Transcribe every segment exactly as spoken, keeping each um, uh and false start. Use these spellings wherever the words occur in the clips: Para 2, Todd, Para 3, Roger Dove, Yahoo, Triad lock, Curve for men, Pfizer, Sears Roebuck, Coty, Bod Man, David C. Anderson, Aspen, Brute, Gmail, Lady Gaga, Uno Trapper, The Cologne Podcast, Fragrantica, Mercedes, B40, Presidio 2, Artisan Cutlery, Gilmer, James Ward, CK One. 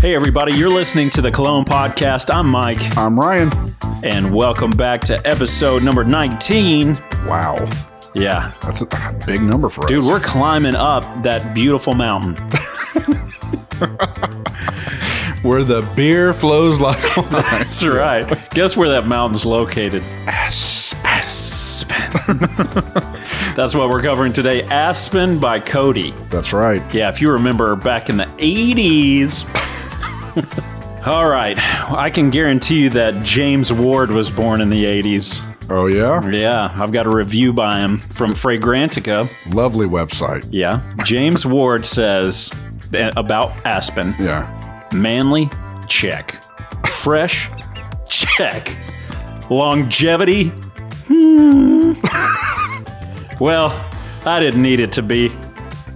Hey everybody, you're listening to The Cologne Podcast. I'm Mike. I'm Ryan. And welcome back to episode number nineteen. Wow. Yeah. That's a big number for Dude, us. Dude, we're climbing up that beautiful mountain. Where the beer flows like wine. That's right. Guess where that mountain's located? Aspen. Aspen. That's what we're covering today. Aspen by Coty. That's right. Yeah, if you remember back in the eighties. All right. I can guarantee you that James Ward was born in the eighties. Oh, yeah? Yeah. I've got a review by him from Fragrantica. Lovely website. Yeah. James Ward says about Aspen. Yeah. Manly? Check. Fresh? Check. Longevity? Hmm. Well, I didn't need it to be.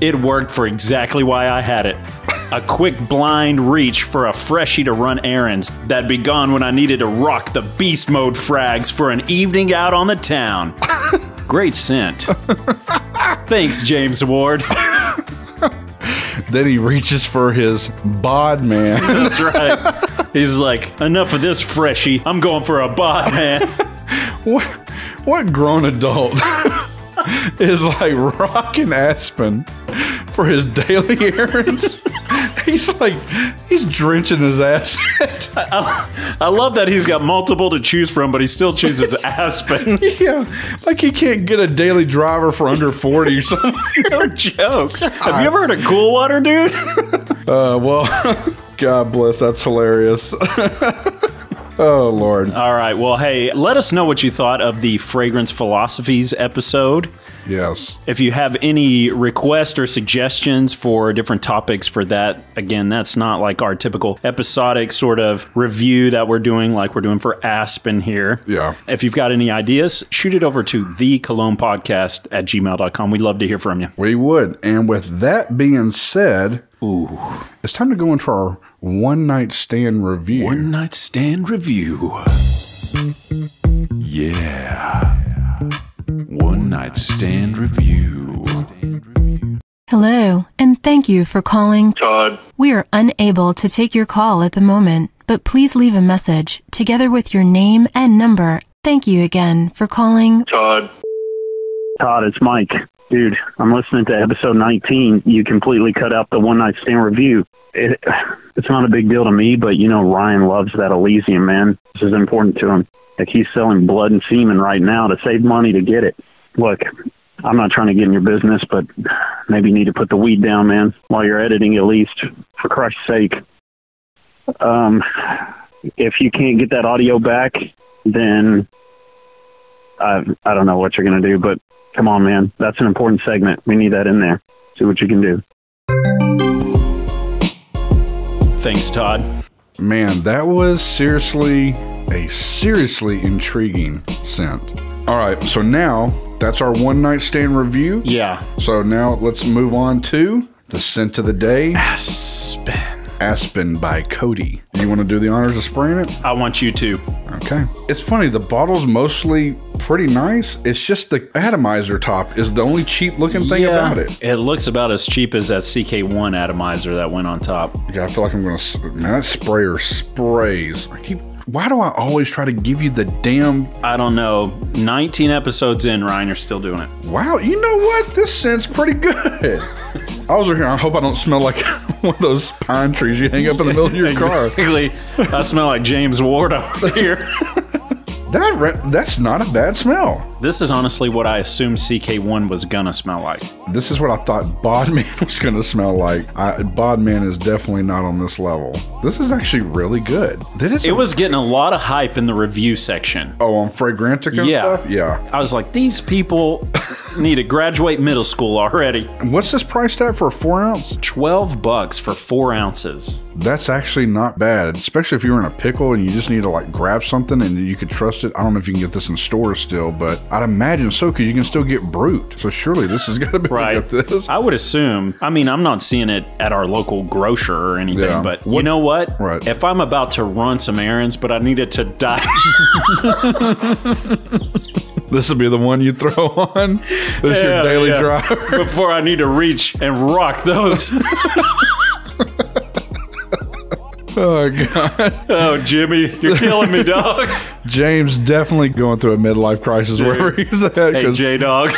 It worked for exactly why I had it. A quick blind reach for a freshie to run errands that'd be gone when I needed to rock the beast mode frags for an evening out on the town. Great scent. Thanks, James Ward. Then he reaches for his Bod Man. That's right. He's like, enough of this freshie. I'm going for a Bod Man. What, what grown adult is like rocking Aspen for his daily errands? He's like, he's drenching his ass. I, I love that he's got multiple to choose from, but he still chooses Aspen. Yeah, like he can't get a daily driver for under forty. So no joke. God. Have you ever heard of Cool Water, dude? Uh, well, God bless. That's hilarious. Oh, Lord. All right. Well, hey, let us know what you thought of the Fragrance Philosophies episode. Yes. If you have any requests or suggestions for different topics for that, again, that's not like our typical episodic sort of review that we're doing, like we're doing for Aspen here. Yeah. If you've got any ideas, shoot it over to the cologne podcast at gmail dot com. We'd love to hear from you. We would. And with that being said, ooh, it's time to go into our One Night Stand Review. One Night Stand Review. Yeah. One Night Stand Review. Hello, and thank you for calling Todd. We are unable to take your call at the moment, but please leave a message together with your name and number. Thank you again for calling Todd. Todd, it's Mike. Dude, I'm listening to episode nineteen. You completely cut out the One Night Stand Review. It, it's not a big deal to me, but, you know, Ryan loves that Elysium, man. This is important to him. Like, he's selling blood and semen right now to save money to get it. Look, I'm not trying to get in your business, but maybe you need to put the weed down, man, while you're editing, at least, for Christ's sake. Um, if you can't get that audio back, then I, I don't know what you're going to do, but come on, man. That's an important segment. We need that in there. See what you can do. Thanks, Todd. Man, that was seriously a seriously intriguing scent. All right, so now that's our One Night Stand Review. Yeah. So now let's move on to the scent of the day. Aspen. Aspen by Coty. You want to do the honors of spraying it? I want you to. Okay. It's funny. The bottle's mostly pretty nice. It's just the atomizer top is the only cheap looking thing yeah, about it. It looks about as cheap as that C K One atomizer that went on top. Yeah, I feel like I'm going to... Man, that sprayer sprays. I keep... Why do I always try to give you the damn... I don't know. nineteen episodes in, Ryan, you're still doing it. Wow. You know what? This scent's pretty good. I was looking, I hope I don't smell like one of those pine trees you hang up in the middle of your exactly. car. I smell like James Ward over here. that That's not a bad smell. This is honestly what I assumed C K one was going to smell like. This is what I thought Bod Man was going to smell like. I, Bod Man is definitely not on this level. This is actually really good. This it was getting a lot of hype in the review section. Oh, on Fragrantica and yeah. stuff? Yeah. I was like, these people need to graduate middle school already. What's this price at for a four ounce? twelve bucks for four ounces. That's actually not bad, especially if you're in a pickle and you just need to like grab something and you could trust it. I don't know if you can get this in stores still, but I'd imagine so, because you can still get Brute. So surely this has got to be right. Like this. I would assume. I mean, I'm not seeing it at our local grocer or anything, yeah. but what, you know what? Right. If I'm about to run some errands, but I need it to die. This will be the one you throw on. This is yeah, your daily yeah. driver. Before I need to reach and rock those. Oh, God. Oh, Jimmy, you're killing me, dog. James definitely going through a midlife crisis. Dude, wherever he's at. Hey, J-Dog.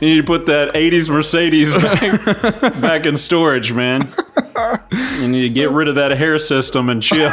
You need to put that eighties Mercedes back, back in storage, man. You need to get rid of that hair system and chill.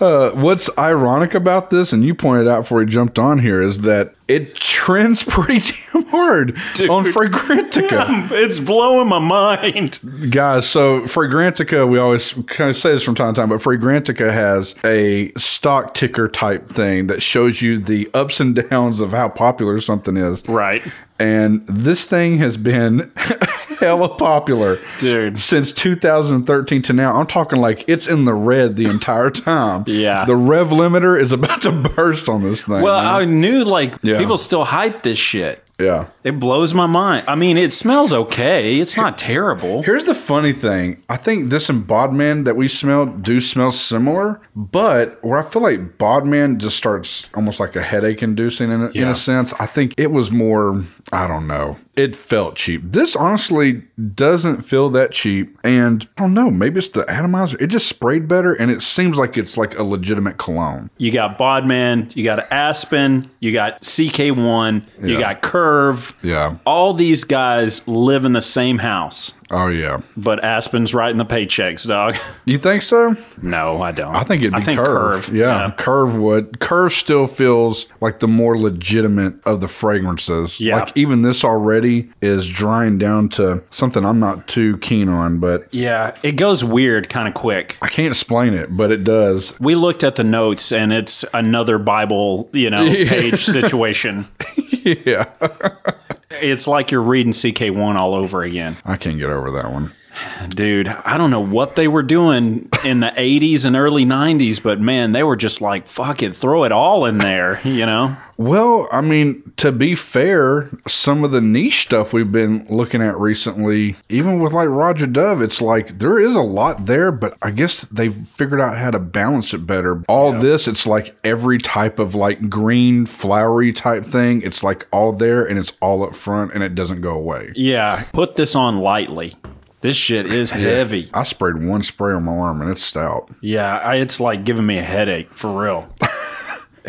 Uh, what's ironic about this, and you pointed out before we jumped on here, is that it trends pretty damn hard. Dude, on Fragrantica. Yeah, it's blowing my mind. Guys, so Fragrantica, we always kind of say this from time to time, but Fragrantica has a stock ticker type thing that shows you the ups and downs of how popular something is. Right. And this thing has been hella popular, dude, since two thousand thirteen to now. I'm talking like it's in the red the entire time. Yeah. The rev limiter is about to burst on this thing. Well, man. I knew like yeah. people still hype this shit. Yeah. It blows my mind. I mean, it smells okay. It's not terrible. Here's the funny thing. I think this and Bod Man that we smelled do smell similar, but where I feel like Bod Man just starts almost like a headache inducing in a, yeah. in a sense, I think it was more, I don't know. It felt cheap. This honestly doesn't feel that cheap. And I don't know, maybe it's the atomizer. It just sprayed better and it seems like it's like a legitimate cologne. You got Bod Man, you got Aspen, you got C K One, yeah. you got Curve. Yeah. All these guys live in the same house. Oh, yeah. But Aspen's writing the paychecks, dog. You think so? No, I don't. I think it'd be I think Curve. Curve. Yeah, yeah, Curve would. Curve still feels like the more legitimate of the fragrances. Yeah. Like, even this already is drying down to something I'm not too keen on, but... Yeah, it goes weird kind of quick. I can't explain it, but it does. We looked at the notes, and it's another Bible, you know, yeah. page situation. Yeah. It's like you're reading C K One all over again. I can't get over that one. Dude, I don't know what they were doing in the eighties and early nineties, but man, they were just like, fuck it, throw it all in there, you know? Well, I mean, to be fair, some of the niche stuff we've been looking at recently, even with like Roger Dove, it's like there is a lot there, but I guess they've figured out how to balance it better. All yeah. this, it's like every type of like green, flowery type thing. It's like all there and it's all up front and it doesn't go away. Yeah. Put this on lightly. This shit is heavy. Yeah. I sprayed one spray on my arm and it's stout. Yeah, I, it's like giving me a headache, for real.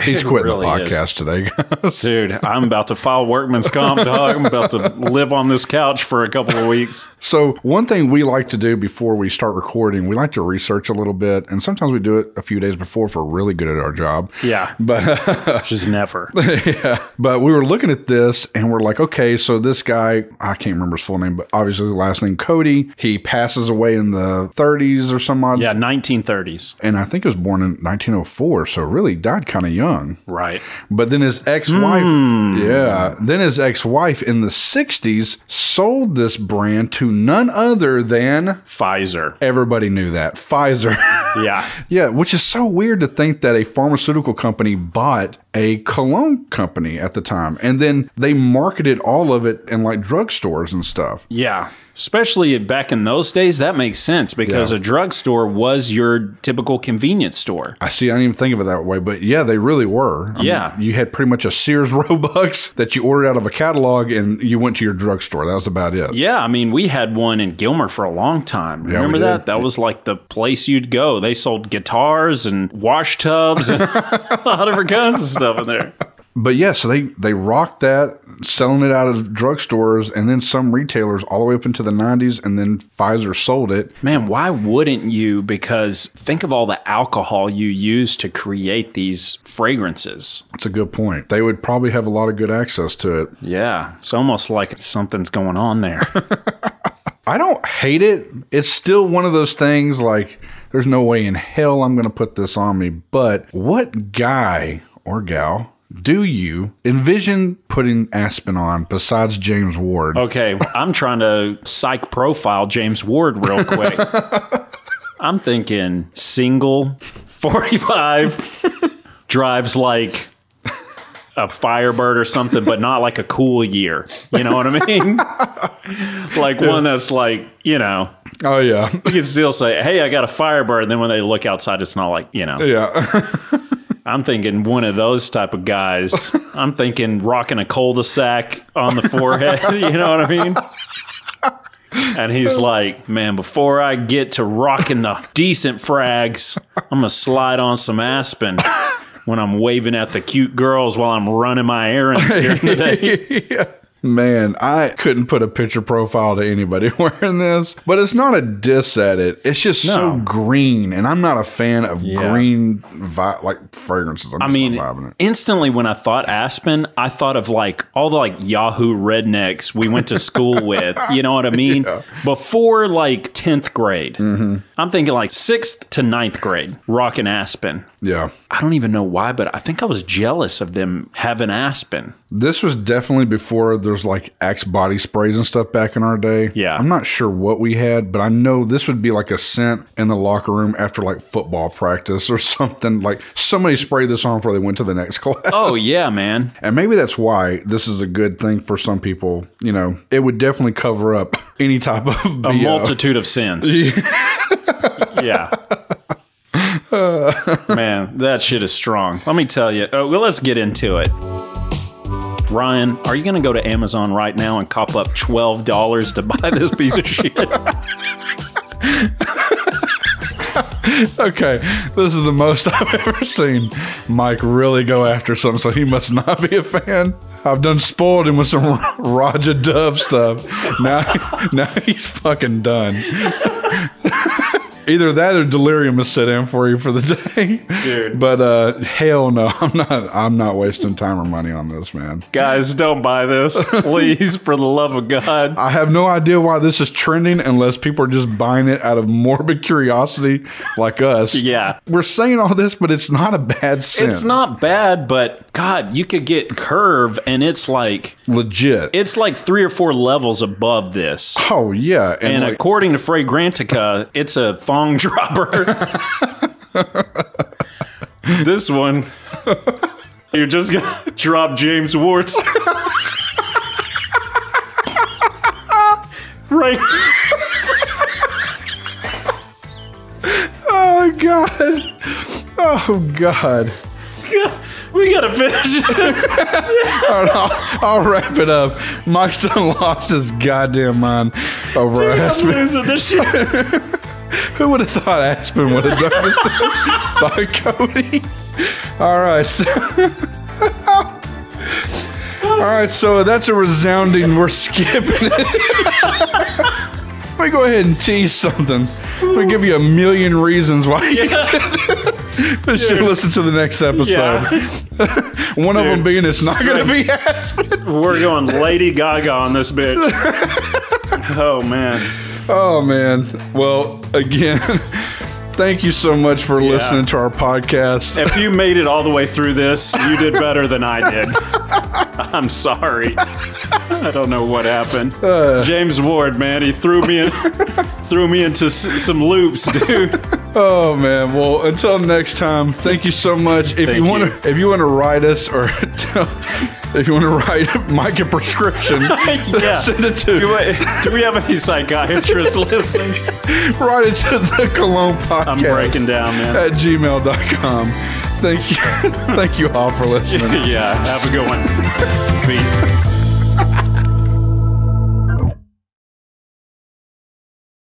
He's quitting really the podcast is. today, guys. Dude, I'm about to file workman's comp, dog. I'm about to live on this couch for a couple of weeks. So one thing we like to do before we start recording, we like to research a little bit. And sometimes we do it a few days before if we're really good at our job. Yeah. But, uh, which is never. Yeah. But we were looking at this and we're like, okay, so this guy, I can't remember his full name, but obviously the last name, Coty, he passes away in the thirties or some odd. Yeah, nineteen thirties. And I think he was born in nineteen oh four. So really died kind of young. Right. But then his ex-wife, mm. yeah, then his ex-wife in the sixties sold this brand to none other than Pfizer. Everybody knew that. Pfizer. Yeah. Yeah, which is so weird to think that a pharmaceutical company bought a cologne company at the time. And then they marketed all of it in like drugstores and stuff. Yeah. Especially back in those days, that makes sense because yeah. a drugstore was your typical convenience store. I see. I didn't even think of it that way, but yeah, they really were. I yeah. mean, you had pretty much a Sears Roebuck that you ordered out of a catalog and you went to your drugstore. That was about it. Yeah. I mean, we had one in Gilmer for a long time. Remember yeah, that? That was like the place you'd go. They sold guitars and wash tubs and a lot of kinds of stuff in there. But yeah, so they, they rocked that, selling it out of drugstores and then some retailers all the way up into the nineties, and then Pfizer sold it. Man, why wouldn't you? Because think of all the alcohol you use to create these fragrances. That's a good point. They would probably have a lot of good access to it. Yeah. It's almost like something's going on there. I don't hate it. It's still one of those things like there's no way in hell I'm going to put this on me. But what guy or gal do you envision putting Aspen on besides James Ward? Okay, I'm trying to psych profile James Ward real quick. I'm thinking single, forty-five, drives like a Firebird or something, but not like a cool year. You know what I mean? Like yeah. one that's like, you know. Oh, yeah. You can still say, hey, I got a Firebird. And then when they look outside, it's not like, you know. Yeah. I'm thinking one of those type of guys. I'm thinking rocking a cul-de-sac on the forehead. You know what I mean? And he's like, man, before I get to rocking the decent frags, I'm going to slide on some Aspen when I'm waving at the cute girls while I'm running my errands here today. Yeah. Man, I couldn't put a picture profile to anybody wearing this, but it's not a diss at it. It's just no. so green, and I'm not a fan of yeah. green vi like fragrances. I'm I just mean, not vibing it. Instantly when I thought Aspen, I thought of like all the like Yahoo rednecks we went to school with. You know what I mean? Yeah. Before like tenth grade, mm-hmm. I'm thinking like sixth to ninth grade, rocking Aspen. Yeah. I don't even know why, but I think I was jealous of them having Aspen. This was definitely before there's like Axe body sprays and stuff back in our day. Yeah. I'm not sure what we had, but I know this would be like a scent in the locker room after like football practice or something. Like somebody sprayed this on before they went to the next class. Oh, yeah, man. And maybe that's why this is a good thing for some people. You know, it would definitely cover up any type of B O. A multitude of sins. Yeah. Yeah. Man, that shit is strong. Let me tell you. Oh, well, let's get into it. Ryan, are you going to go to Amazon right now and cop up twelve dollars to buy this piece of shit? Okay, this is the most I've ever seen Mike really go after something, so he must not be a fan. I've done spoiled him with some Roger Dove stuff. Now, now he's fucking done. Either that or delirium is set in for you for the day. Dude. But uh, hell no, I'm not I'm not wasting time or money on this, man. Guys, don't buy this, please, for the love of God. I have no idea why this is trending unless people are just buying it out of morbid curiosity like us. Yeah. We're saying all this, but it's not a bad scent. It's not bad, but God, you could get Curve and it's like legit. It's like three or four levels above this. Oh yeah. And, and like, according to Fragrantica, it's a fun Long dropper. This one, you're just gonna drop James Ward's right. Oh God! Oh God! We gotta finish this. All right, I'll, I'll wrap it up. Mike's done lost his goddamn mind over Dude, Aspen. I'm losing this shit. Who would have thought Aspen would have done this by Coty? All right. So All right, so that's a resounding we're skipping it. Let me go ahead and tease something. Let me give you a million reasons why you yeah. should listen to the next episode. Yeah. One Dude, of them being it's not going to be Aspen. We're going Lady Gaga on this bitch. Oh, man. Oh, man. Well, again, thank you so much for yeah. listening to our podcast. If you made it all the way through this, you did better than I did. I'm sorry. I don't know what happened. Uh, James Ward, man, he threw me in, threw me into s some loops, dude. Oh, man. Well, until next time, thank you so much. If thank you want to, if you want to write us or tell... If you want to write Mike a prescription, yeah. send it to... Do we, do we have any psychiatrists listening? Write it to The Cologne Podcast. I'm breaking down, man. At gmail dot com. Thank you. Thank you all for listening. Yeah. Have a good one. Peace.